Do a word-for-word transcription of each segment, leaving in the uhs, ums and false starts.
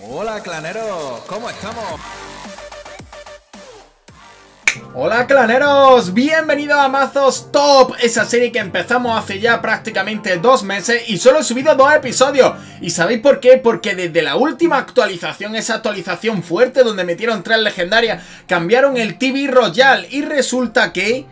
Hola claneros, ¿cómo estamos? Hola claneros, bienvenidos a Mazos Top, esa serie que empezamos hace ya prácticamente dos meses y solo he subido dos episodios. ¿Y sabéis por qué? Porque desde la última actualización, esa actualización fuerte donde metieron tres legendarias, cambiaron el T V Royale y resulta que...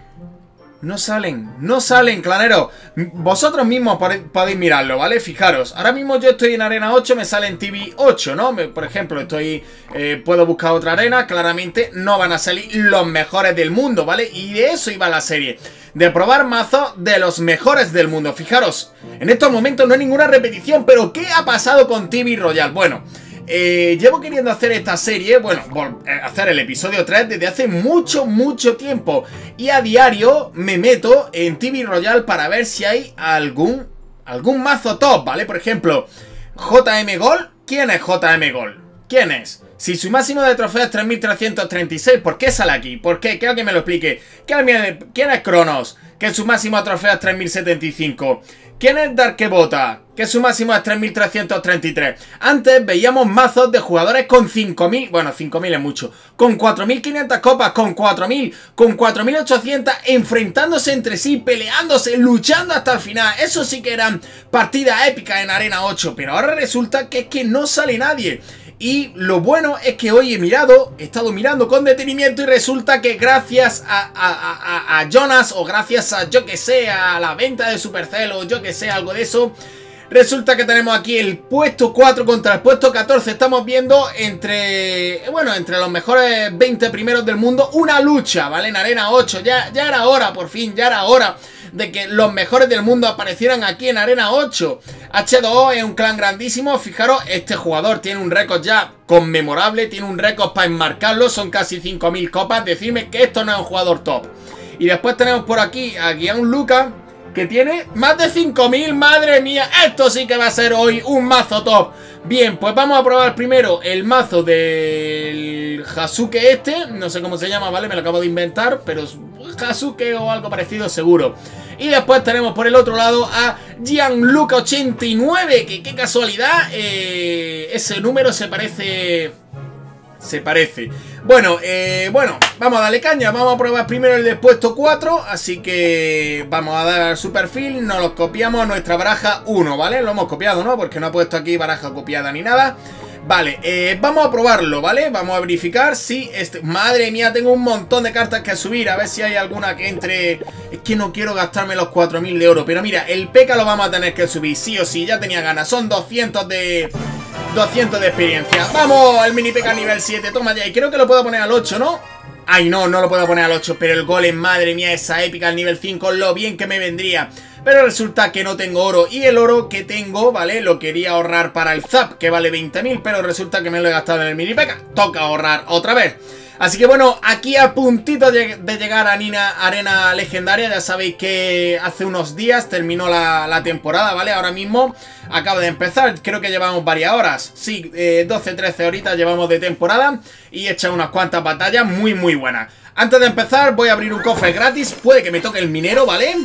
no salen, no salen, claneros. Vosotros mismos podéis mirarlo, ¿vale? Fijaros, ahora mismo yo estoy en Arena ocho, me sale en TV ocho, ¿no? Por ejemplo, estoy... Eh, puedo buscar otra arena, claramente no van a salir los mejores del mundo, ¿vale? Y de eso iba la serie, de probar mazos de los mejores del mundo. Fijaros, en estos momentos no hay ninguna repetición, pero ¿qué ha pasado con T V Royale? Bueno... Eh, llevo queriendo hacer esta serie, bueno, hacer el episodio tres desde hace mucho, mucho tiempo. Y a diario me meto en T V Royale para ver si hay algún, algún mazo top, ¿vale? Por ejemplo, J M Gol. ¿Quién es J M Gol? ¿Quién es? Si su máximo de trofeos es tres mil trescientos treinta y seis, ¿por qué sale aquí? ¿Por qué? Quiero que me lo explique. ¿Quién es Kronos? Que su máximo de trofeos es tres mil setenta y cinco. ¿Quién es Dark que vota? Que su máximo es tres mil trescientos treinta y tres. Antes veíamos mazos de jugadores con cinco mil... bueno, cinco mil es mucho. Con cuatro mil quinientas copas, con cuatro mil, con cuatro mil ochocientas, enfrentándose entre sí, peleándose, luchando hasta el final. Eso sí que eran partidas épicas en Arena ocho. Pero ahora resulta que es que no sale nadie. Y lo bueno es que hoy he mirado, he estado mirando con detenimiento y resulta que gracias a, a, a, a Jonas o gracias a, yo que sé, a la venta de Supercell o yo que sé, algo de eso, resulta que tenemos aquí el puesto cuatro contra el puesto catorce. Estamos viendo entre, bueno, entre los mejores veinte primeros del mundo una lucha, ¿vale? En Arena ocho, ya, ya era hora, por fin, ya era hora de que los mejores del mundo aparecieran aquí en Arena ocho. H dos O es un clan grandísimo. Fijaros, este jugador tiene un récord ya conmemorable, tiene un récord para enmarcarlo, son casi cinco mil copas. Decidme que esto no es un jugador top. Y después tenemos por aquí a Gianluca, que tiene más de cinco mil, madre mía, esto sí que va a ser hoy un mazo top. Bien, pues vamos a probar primero el mazo del Hasuke este, no sé cómo se llama, ¿vale? Me lo acabo de inventar, pero es Hasuke o algo parecido seguro. Y después tenemos por el otro lado a Gianluca ochenta y nueve, que qué casualidad, eh, ese número se parece... se parece. Bueno, eh, bueno, vamos a darle caña. Vamos a probar primero el de puesto cuatro. Así que vamos a dar su perfil. Nos lo copiamos a nuestra baraja uno, ¿vale? Lo hemos copiado, ¿no? Porque no ha puesto aquí baraja copiada ni nada. Vale, eh, vamos a probarlo, ¿vale? Vamos a verificar si... este... madre mía, tengo un montón de cartas que subir. A ver si hay alguna que entre... es que no quiero gastarme los cuatro mil de oro. Pero mira, el P E K K A lo vamos a tener que subir sí o sí. Ya tenía ganas. Son doscientos de... doscientos de experiencia. ¡Vamos! El mini P K K A nivel siete. Toma ya. Y creo que lo puedo poner al ocho, ¿no? Ay, no, no lo puedo poner al ocho. Pero el golem, madre mía, esa épica al nivel cinco. Lo bien que me vendría. Pero resulta que no tengo oro. Y el oro que tengo, ¿vale? Lo quería ahorrar para el Zap, que vale veinte mil. Pero resulta que me lo he gastado en el mini P K K A. Toca ahorrar otra vez. Así que bueno, aquí a puntito de llegar a Nina Arena Legendaria. Ya sabéis que hace unos días terminó la, la temporada, ¿vale? Ahora mismo acaba de empezar, creo que llevamos varias horas. Sí, eh, doce trece horitas llevamos de temporada y he echado unas cuantas batallas muy muy buenas. Antes de empezar voy a abrir un cofre gratis, puede que me toque el minero, ¿vale?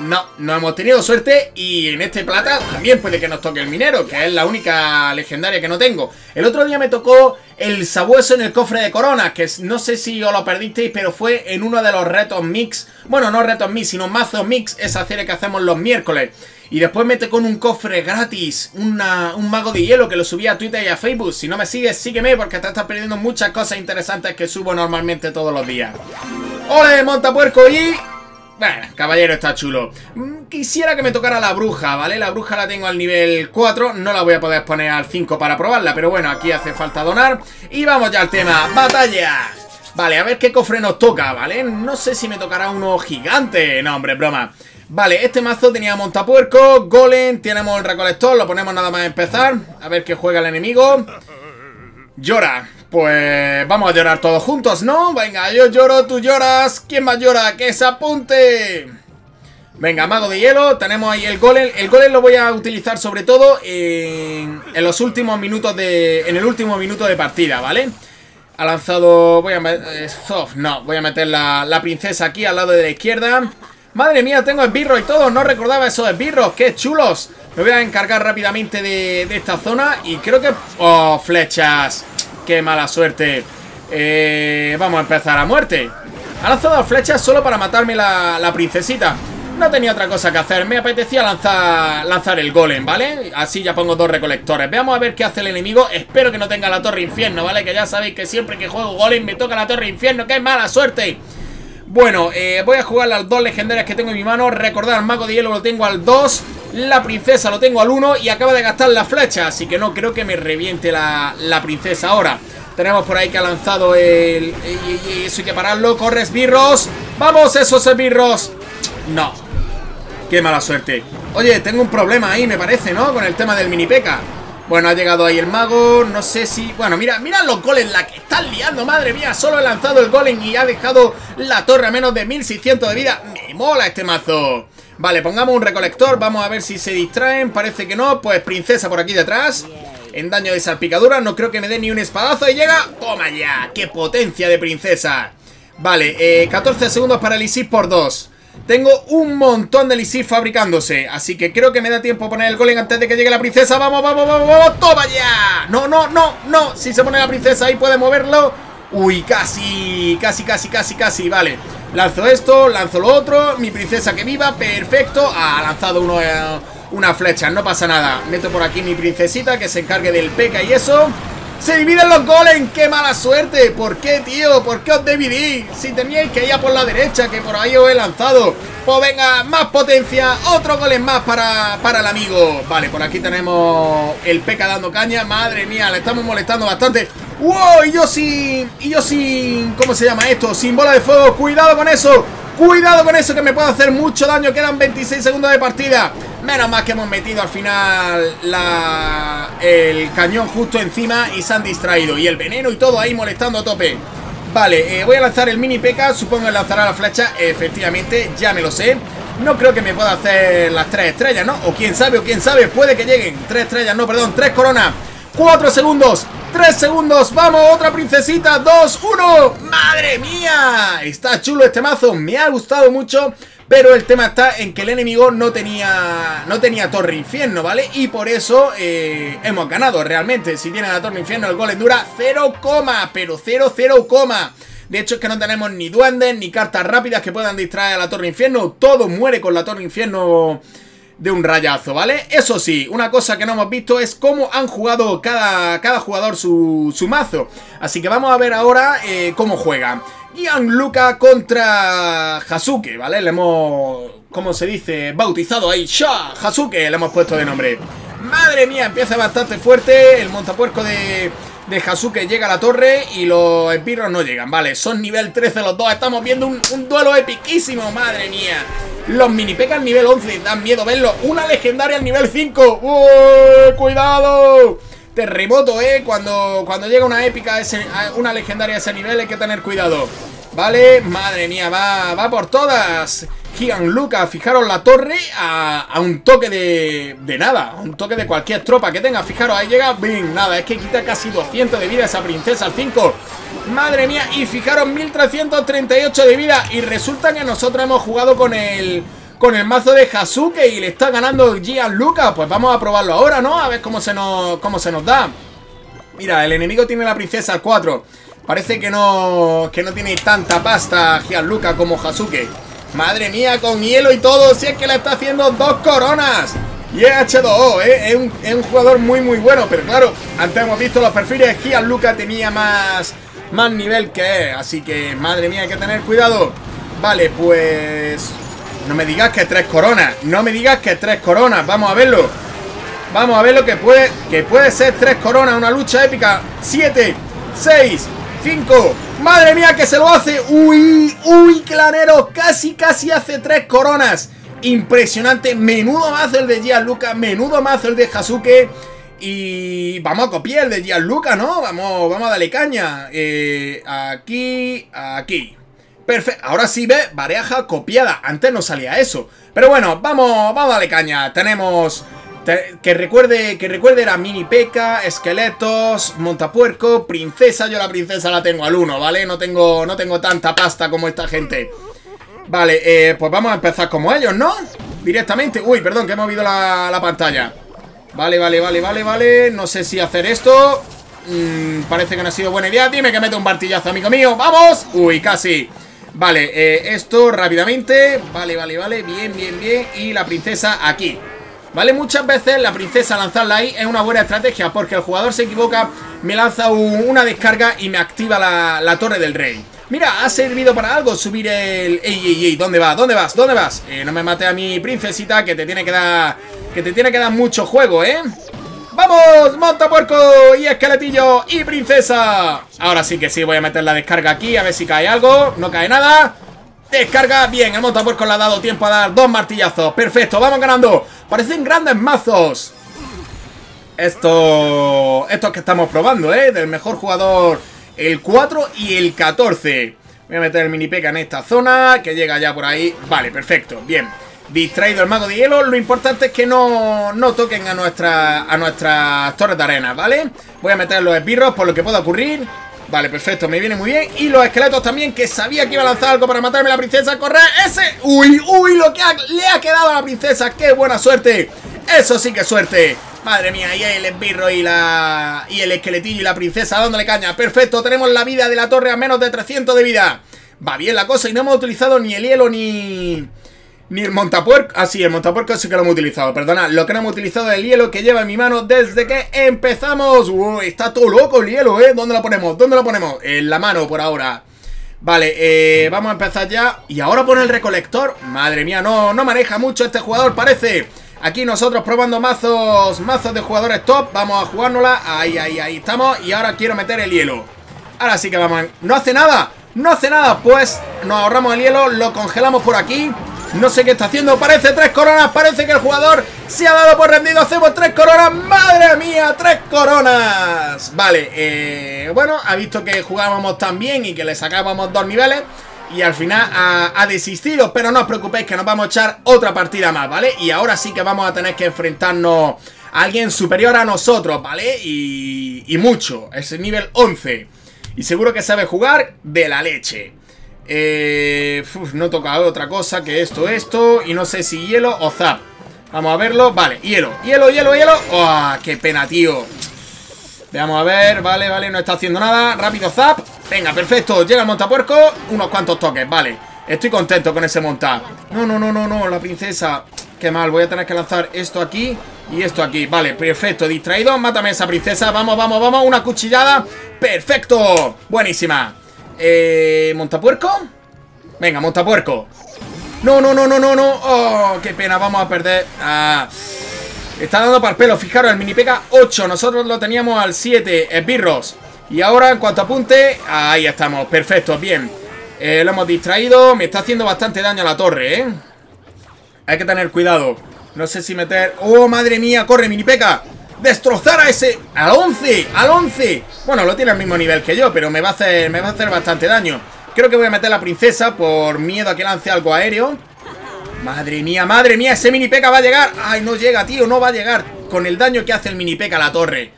No, no hemos tenido suerte y en este plata también puede que nos toque el minero, que es la única legendaria que no tengo. El otro día me tocó el sabueso en el cofre de coronas, que no sé si os lo perdisteis, pero fue en uno de los retos mix. Bueno, no retos mix, sino mazos mix, esa serie que hacemos los miércoles. Y después me tocó en un cofre gratis, una, un mago de hielo que lo subí a Twitter y a Facebook. Si no me sigues, sígueme porque te estás perdiendo muchas cosas interesantes que subo normalmente todos los días. ¡Ole, montapuerco! Y... bueno, caballero está chulo. Quisiera que me tocara la bruja, ¿vale? La bruja la tengo al nivel cuatro. No la voy a poder poner al cinco para probarla, pero bueno, aquí hace falta donar. Y vamos ya al tema, batalla. Vale, a ver qué cofre nos toca, ¿vale? No sé si me tocará uno gigante. No, hombre, broma. Vale, este mazo tenía montapuerco, golem. Tenemos el recolector, lo ponemos nada más a empezar. A ver qué juega el enemigo. Llora. Pues vamos a llorar todos juntos, ¿no? Venga, yo lloro, tú lloras. ¿Quién más llora? ¡Que se apunte! Venga, mago de hielo. Tenemos ahí el golem. El golem lo voy a utilizar sobre todo en, en los últimos minutos de... en el último minuto de partida, ¿vale? Ha lanzado... voy a... no, voy a meter la, la princesa aquí al lado de la izquierda. Madre mía, tengo esbirro y todo. No recordaba esos esbirros. ¡Qué chulos! Me voy a encargar rápidamente de, de esta zona. Y creo que... ¡Oh, flechas! ¡Qué mala suerte! Eh, vamos a empezar a muerte. Ha lanzado flechas solo para matarme la, la princesita. No tenía otra cosa que hacer. Me apetecía lanzar, lanzar el golem, ¿vale? Así ya pongo dos recolectores. Veamos a ver qué hace el enemigo. Espero que no tenga la torre infierno, ¿vale? Que ya sabéis que siempre que juego golem me toca la torre infierno. ¡Qué mala suerte! Bueno, eh, voy a jugar las dos legendarias que tengo en mi mano. Recordad, el mago de hielo lo tengo al dos. La princesa lo tengo al uno. Y acaba de gastar la flecha. Así que no creo que me reviente la, la princesa ahora. Tenemos por ahí que ha lanzado el... Y, y eso hay que pararlo. Corre, esbirros. ¡Vamos esos esbirros! No. ¡Qué mala suerte! Oye, tengo un problema ahí, me parece, ¿no? Con el tema del mini P E K K A. Bueno, ha llegado ahí el mago, no sé si... Bueno, mira, mira los goles la que están liando, madre mía. Solo he lanzado el golem y ha dejado la torre a menos de mil seiscientos de vida. ¡Me mola este mazo! Vale, pongamos un recolector, vamos a ver si se distraen. Parece que no, pues princesa por aquí detrás. En daño de salpicadura, no creo que me dé ni un espadazo y llega... ¡Toma ya! ¡Qué potencia de princesa! Vale, eh, catorce segundos para el I S I S por dos. Tengo un montón de lisis fabricándose, así que creo que me da tiempo a poner el golem antes de que llegue la princesa. ¡Vamos, vamos, vamos, vamos! ¡Toma ya! ¡No, no, no, no! Si se pone la princesa ahí puede moverlo. ¡Uy, casi! Casi, casi, casi, casi, vale. Lanzo esto, lanzo lo otro. Mi princesa que viva, perfecto. Ha lanzado uno, eh, una flecha, no pasa nada. Meto por aquí mi princesita que se encargue del P E K K A y eso. ¡Se dividen los golems! ¡Qué mala suerte! ¿Por qué, tío? ¿Por qué os dividís? Si teníais que ir a por la derecha, que por ahí os he lanzado. Pues venga, más potencia. Otro golem más para, para el amigo. Vale, por aquí tenemos el P E K K A dando caña. Madre mía, le estamos molestando bastante. ¡Wow! Y yo sin... Y yo sin... ¿Cómo se llama esto? Sin bola de fuego. ¡Cuidado con eso! ¡Cuidado con eso! Que me puede hacer mucho daño. Quedan veintiséis segundos de partida. Menos mal que hemos metido al final la, el cañón justo encima y se han distraído. Y el veneno y todo ahí molestando a tope. Vale, eh, voy a lanzar el mini P E K K A. Supongo que lanzará la flecha. Efectivamente, ya me lo sé. No creo que me pueda hacer las tres estrellas, ¿no? O quién sabe, o quién sabe. Puede que lleguen. Tres estrellas, no, perdón. Tres coronas. Cuatro segundos. Tres segundos. Vamos, otra princesita. Dos, uno. ¡Madre mía! Está chulo este mazo. Me ha gustado mucho. Pero el tema está en que el enemigo no tenía no tenía torre infierno, ¿vale? Y por eso eh, hemos ganado realmente. Si tiene la torre infierno el golem dura cero, pero cero, cero, de hecho es que no tenemos ni duendes ni cartas rápidas que puedan distraer a la torre infierno. Todo muere con la torre infierno de un rayazo, ¿vale? Eso sí, una cosa que no hemos visto es cómo han jugado cada, cada jugador su, su mazo. Así que vamos a ver ahora eh, cómo juegan. Gianluca contra Hasuke, ¿vale? Le hemos, ¿cómo se dice? Bautizado ahí, ¡Sha! Hasuke le hemos puesto de nombre. Madre mía, empieza bastante fuerte. El montapuerco de, de Hasuke llega a la torre y los esbirros no llegan, ¿vale? Son nivel trece los dos, estamos viendo un, un duelo epiquísimo, madre mía. Los mini P E K K A al nivel once, dan miedo verlos. Una legendaria al nivel cinco. ¡Uy, cuidado! Terremoto, eh, cuando, cuando llega una épica, ese, una legendaria a ese nivel hay que tener cuidado. Vale, madre mía, va, va por todas. Gianluca, fijaros la torre a, a un toque de, de nada, a un toque de cualquier tropa que tenga. Fijaros, ahí llega, bien, nada, es que quita casi doscientos de vida esa princesa al cinco. Madre mía, y fijaros, mil trescientos treinta y ocho de vida. Y resulta que nosotros hemos jugado con el... con el mazo de Hasuke y le está ganando Gianluca. Pues vamos a probarlo ahora, ¿no? A ver cómo se nos, cómo se nos da. Mira, el enemigo tiene la princesa al cuatro. Parece que no, que no tiene tanta pasta Gianluca como Hasuke. Madre mía, con hielo y todo. Si es que la está haciendo dos coronas. Y yeah, H dos O, ¿eh? Es un, es un jugador muy muy bueno. Pero claro, antes hemos visto los perfiles. Gianluca tenía más, más nivel que él. Así que, madre mía, hay que tener cuidado. Vale, pues... No me digas que tres coronas, no me digas que tres coronas, vamos a verlo. Vamos a ver lo que puede, que puede ser tres coronas, una lucha épica. Siete, seis, cinco, madre mía que se lo hace. Uy, uy, claneros, casi, casi hace tres coronas. Impresionante, menudo mazo el de Gianluca, menudo mazo el de Hasuke. Y vamos a copiar el de Gianluca, ¿no? Vamos, vamos a darle caña. Eh, aquí, aquí. Perfecto, ahora sí ve, baraja copiada. Antes no salía eso. Pero bueno, vamos, vamos a darle caña. Tenemos, te, que recuerde, que recuerde era mini P E K K A, esqueletos, montapuerco, princesa. Yo la princesa la tengo al uno, ¿vale? No tengo, no tengo tanta pasta como esta gente. Vale, eh, pues vamos a empezar como ellos, ¿no? Directamente. Uy, perdón, que he movido la, la pantalla. Vale, vale, vale, vale, vale. No sé si hacer esto. Mm, parece que no ha sido buena idea. Dime que mete un martillazo, amigo mío. ¡Vamos! Uy, casi. Vale, eh, esto rápidamente. Vale, vale, vale. Bien, bien, bien. Y la princesa aquí. Vale, muchas veces la princesa lanzarla ahí es una buena estrategia, porque el jugador se equivoca, me lanza un, una descarga y me activa la, la torre del rey. Mira, ha servido para algo subir el... Ey, ey, ey, ¿dónde vas? ¿Dónde vas? ¿Dónde vas? Eh, no me mate a mi princesita, que te tiene que dar... Que te tiene que dar mucho juego, ¿eh? ¡Vamos! ¡Monta puerco! ¡Y esqueletillo! ¡Y princesa! Ahora sí que sí, voy a meter la descarga aquí, a ver si cae algo. No cae nada. Descarga, bien, el montapuerco le ha dado tiempo a dar dos martillazos, perfecto, vamos ganando. Parecen grandes mazos Esto... estos que estamos probando, eh, del mejor jugador, el cuatro y el catorce. Voy a meter el mini P E K K A en esta zona, que llega ya por ahí, vale, perfecto, bien. Distraído el mago de hielo, lo importante es que no, no toquen a, nuestra, a nuestras torres de arena, ¿vale? Voy a meter los esbirros por lo que pueda ocurrir. Vale, perfecto, me viene muy bien. Y los esqueletos también, que sabía que iba a lanzar algo para matarme a la princesa. ¡Corre! ¡Ese! ¡Uy, uy! Lo que ha, le ha quedado a la princesa. ¡Qué buena suerte! ¡Eso sí que suerte! Madre mía, y el esbirro y la... y el esqueletillo y la princesa dándole caña. ¡Perfecto! Tenemos la vida de la torre a menos de trescientos de vida. Va bien la cosa y no hemos utilizado ni el hielo ni... ni el montapuerco. Ah, sí, el montapuerco sí que lo hemos utilizado. Perdona, lo que no hemos utilizado es el hielo, que lleva en mi mano desde que empezamos. Uy, está todo loco el hielo, ¿eh? ¿Dónde lo ponemos? ¿Dónde lo ponemos? En la mano por ahora. Vale, eh, vamos a empezar ya. Y ahora pone el recolector. Madre mía, no, no maneja mucho este jugador, parece. Aquí nosotros probando mazos, mazos de jugadores top. Vamos a jugárnosla. Ahí, ahí, ahí estamos. Y ahora quiero meter el hielo. Ahora sí que vamos a... No hace nada, no hace nada. Pues nos ahorramos el hielo, lo congelamos por aquí. No sé qué está haciendo, parece tres coronas, parece que el jugador se ha dado por rendido. Hacemos tres coronas, madre mía, tres coronas. Vale, eh, bueno, ha visto que jugábamos tan bien y que le sacábamos dos niveles y al final ha, ha desistido, pero no os preocupéis que nos vamos a echar otra partida más, ¿vale? Y ahora sí que vamos a tener que enfrentarnos a alguien superior a nosotros, ¿vale? Y, y mucho, es el nivel once y seguro que sabe jugar de la leche. Eh, uf, no he tocado otra cosa que esto, esto. Y no sé si hielo o zap. Vamos a verlo, vale, hielo, hielo, hielo, hielo. ¡Ah, oh, qué pena, tío! Veamos a ver, vale, vale, no está haciendo nada. Rápido zap, venga, perfecto. Llega el montapuerco, unos cuantos toques, vale. Estoy contento con ese montar. No, no, no, no, no, la princesa. Qué mal, voy a tener que lanzar esto aquí y esto aquí, vale, perfecto. Distraído, mátame a esa princesa, vamos, vamos, vamos. Una cuchillada, perfecto. Buenísima. Eh, ¿montapuerco? Venga, montapuerco. No, no, no, no, no, no. Oh, qué pena, vamos a perder. Ah, está dando para el pelo. Fijaros, el mini P E K K A ocho. Nosotros lo teníamos al siete. Esbirros. Y ahora, en cuanto apunte, ahí estamos. Perfecto, bien. Eh, lo hemos distraído. Me está haciendo bastante daño a la torre, ¿eh? Hay que tener cuidado. No sé si meter. Oh, madre mía, corre, mini P E K K A. Destrozar a ese, al once, al once. Bueno, lo tiene al mismo nivel que yo, pero me va a hacer, me va a hacer bastante daño. Creo que voy a meter a la princesa por miedo a que lance algo aéreo. Madre mía, madre mía, ese mini P E K K A va a llegar. Ay, no llega, tío, no va a llegar con el daño que hace el mini P E K K A a la torre.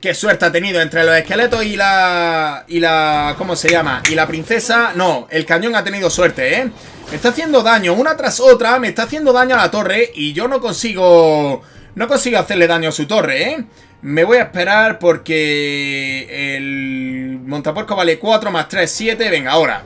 Qué suerte ha tenido entre los esqueletos y la... y la... ¿cómo se llama? Y la princesa. No, el cañón ha tenido suerte, ¿eh? Me está haciendo daño una tras otra, me está haciendo daño a la torre y yo no consigo... No consigo hacerle daño a su torre, ¿eh? Me voy a esperar porque el montapuerco vale cuatro más tres, siete. Venga, ahora.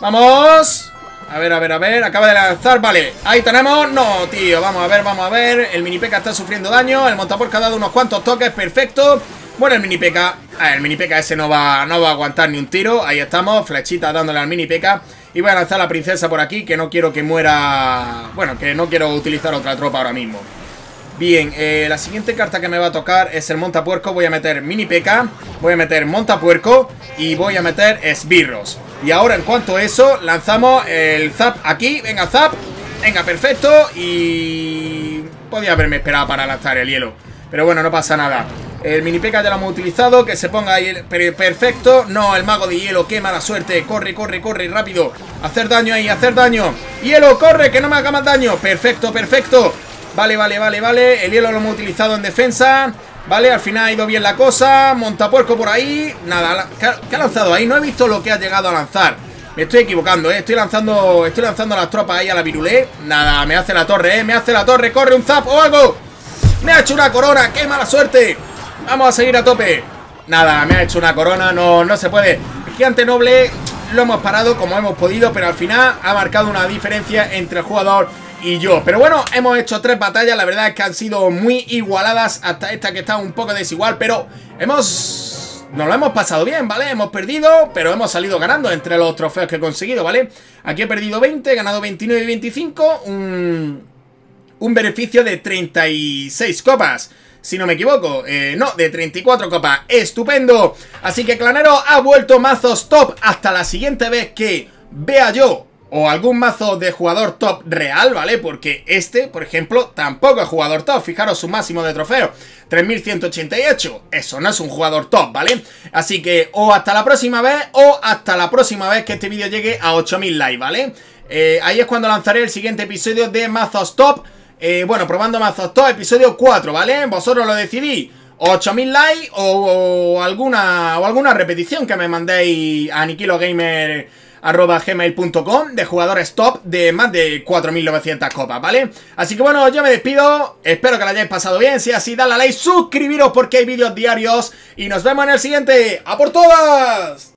¡Vamos! A ver, a ver, a ver. Acaba de lanzar. Vale, ahí tenemos. No, tío. Vamos a ver, vamos a ver. El mini P E K K A está sufriendo daño. El montapuerco ha dado unos cuantos toques. Perfecto. Bueno, el mini P E K K A. Ah, el mini P E K K A ese no va, no va a aguantar ni un tiro. Ahí estamos. Flechita dándole al mini P E K K A. Y voy a lanzar a la princesa por aquí, que no quiero que muera. Bueno, que no quiero utilizar otra tropa ahora mismo. Bien, eh, la siguiente carta que me va a tocar es el montapuerco. Voy a meter mini P E K K A, voy a meter montapuerco y voy a meter esbirros. Y ahora en cuanto a eso, lanzamos el zap aquí. Venga, zap. Venga, perfecto. Y... podía haberme esperado para lanzar el hielo, pero bueno, no pasa nada. El mini P E K K A ya lo hemos utilizado. Que se ponga ahí el... perfecto. No, el mago de hielo, qué mala suerte. Corre, corre, corre, rápido. Hacer daño ahí, hacer daño. Hielo, corre, que no me haga más daño. Perfecto, perfecto. Vale, vale, vale, vale, el hielo lo hemos utilizado en defensa. Vale, al final ha ido bien la cosa. Montapuerco por ahí. Nada, ¿qué ha lanzado ahí? No he visto lo que ha llegado a lanzar. Me estoy equivocando, eh. Estoy lanzando estoy lanzando a las tropas ahí a la virulé. Nada, me hace la torre, eh. Me hace la torre. Corre un zap o algo. Me ha hecho una corona. ¡Qué mala suerte! Vamos a seguir a tope. Nada, me ha hecho una corona. No, no se puede. El gigante noble lo hemos parado como hemos podido, pero al final ha marcado una diferencia entre el jugador y yo. Pero bueno, hemos hecho tres batallas. La verdad es que han sido muy igualadas, hasta esta que está un poco desigual, pero hemos... nos lo hemos pasado bien, ¿vale? Hemos perdido, pero hemos salido ganando entre los trofeos que he conseguido, ¿vale? Aquí he perdido veinte, he ganado veintinueve y veinticinco. Un, un beneficio de treinta y seis copas, si no me equivoco, eh, no, de treinta y cuatro copas. ¡Estupendo! Así que, clanero, ha vuelto Mazos Top. Hasta la siguiente vez que vea yo o algún mazo de jugador top real, ¿vale? Porque este, por ejemplo, tampoco es jugador top. Fijaros su máximo de trofeos, tres mil ciento ochenta y ocho. Eso no es un jugador top, ¿vale? Así que o hasta la próxima vez, o hasta la próxima vez que este vídeo llegue a ocho mil likes, ¿vale? Eh, ahí es cuando lanzaré el siguiente episodio de Mazos Top. Eh, bueno, probando Mazos Top, episodio cuatro, ¿vale? Vosotros lo decidís. ocho mil likes o, o, alguna, o alguna repetición que me mandéis a Anikilo Gamer... arroba gmail punto com de jugadores top de más de cuatro mil novecientas copas, ¿vale? Así que bueno, yo me despido, espero que lo hayáis pasado bien, si es así, dadle a like, suscribiros porque hay vídeos diarios y nos vemos en el siguiente. ¡A por todas!